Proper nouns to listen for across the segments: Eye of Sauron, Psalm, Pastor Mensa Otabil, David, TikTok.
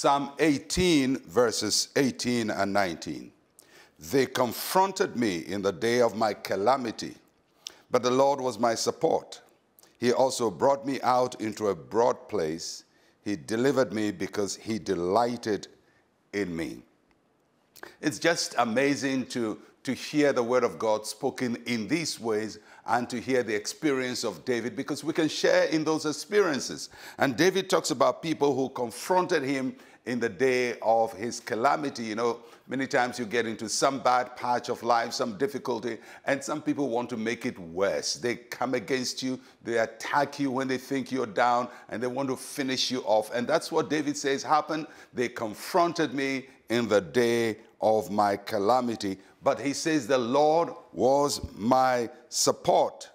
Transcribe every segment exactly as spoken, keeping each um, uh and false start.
Psalm eighteen, verses eighteen and nineteen. They confronted me in the day of my calamity, but the Lord was my support. He also brought me out into a broad place. He delivered me because he delighted in me. It's just amazing to, to hear the word of God spoken in these ways and to hear the experience of David, because we can share in those experiences. And David talks about people who confronted him in the day of his calamity. You know, many times you get into some bad patch of life, some difficulty, and some people want to make it worse. They come against you, they attack you when they think you're down, and they want to finish you off. And that's what David says happened. They confronted me in the day of my calamity. But he says the Lord was my support.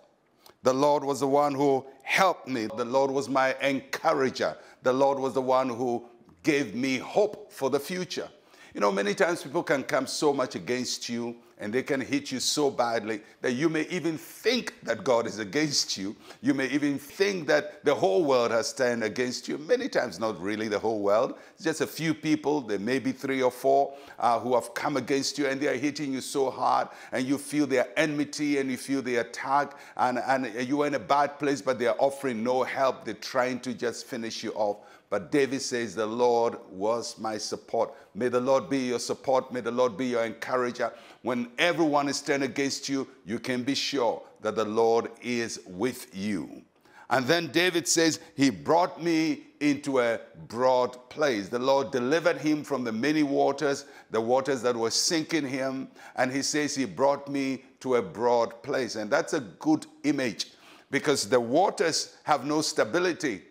The Lord was the one who helped me. The Lord was my encourager. The Lord was the one who gave me hope for the future. You know, many times people can come so much against you, and they can hit you so badly that you may even think that God is against you. You may even think that the whole world has turned against you. Many times, not really the whole world. It's just a few people, there may be three or four uh, who have come against you, and they are hitting you so hard, and you feel their enmity, and you feel the attack, and, and you are in a bad place, but they are offering no help. They're trying to just finish you off. But David says, the Lord was my support. May the Lord be your support. May the Lord be your encourager. When everyone is turned against you, you can be sure that the Lord is with you. And then David says, he brought me into a broad place. The Lord delivered him from the many waters, the waters that were sinking him. And he says, he brought me to a broad place. And that's a good image, because the waters have no stability.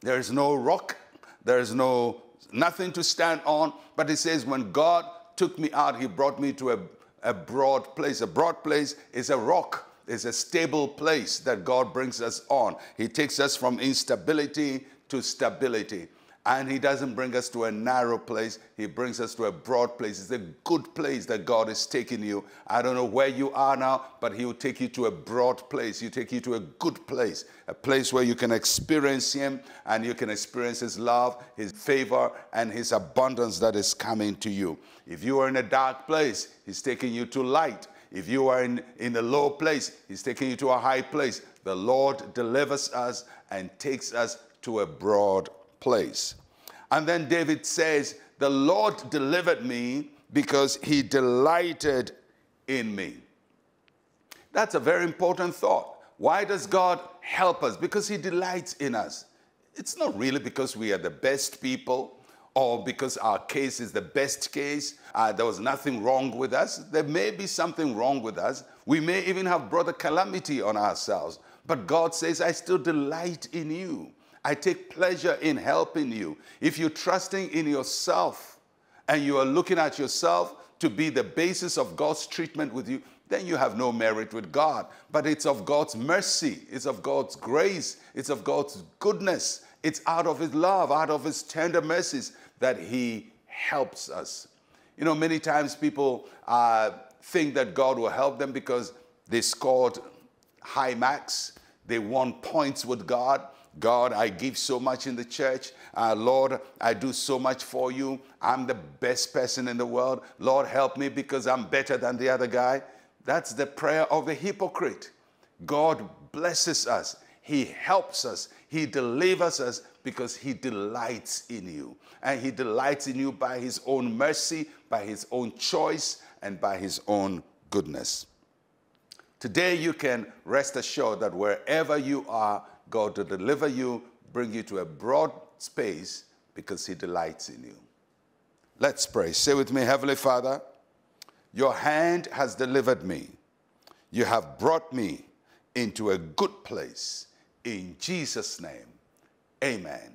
There is no rock. There is no nothing to stand on. But it says, when God took me out, he brought me to a, a broad place. A broad place is a rock. It's a stable place that God brings us on. He takes us from instability to stability. And he doesn't bring us to a narrow place. He brings us to a broad place. It's a good place that God is taking you. I don't know where you are now, but he will take you to a broad place. He'll take you to a good place, a place where you can experience him, and you can experience his love, his favor, and his abundance that is coming to you. If you are in a dark place, he's taking you to light. If you are in, in a low place, he's taking you to a high place. The Lord delivers us and takes us to a broad place. place. And then David says, the Lord delivered me because he delighted in me. That's a very important thought. Why does God help us? Because he delights in us. It's not really because we are the best people, or because our case is the best case. Uh, there was nothing wrong with us. There may be something wrong with us. We may even have brought a calamity on ourselves. But God says, I still delight in you. I take pleasure in helping you. If you're trusting in yourself and you are looking at yourself to be the basis of God's treatment with you, then you have no merit with God. But it's of God's mercy. It's of God's grace. It's of God's goodness. It's out of his love, out of his tender mercies that he helps us. You know, many times people uh, think that God will help them because they scored high marks. They won points with God. God, I give so much in the church. Uh, Lord, I do so much for you. I'm the best person in the world. Lord, help me because I'm better than the other guy. That's the prayer of the hypocrite. God blesses us. He helps us. He delivers us because he delights in you. And he delights in you by his own mercy, by his own choice, and by his own goodness. Today, you can rest assured that wherever you are, God to deliver you, bring you to a broad space because he delights in you. Let's pray. Say with me, Heavenly Father, your hand has delivered me. You have brought me into a good place. In Jesus' name, amen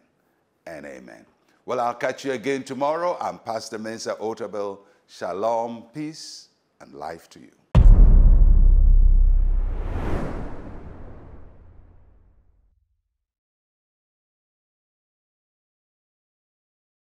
and amen. Well, I'll catch you again tomorrow. I'm Pastor Mensa Otabil. Shalom, peace, and life to you.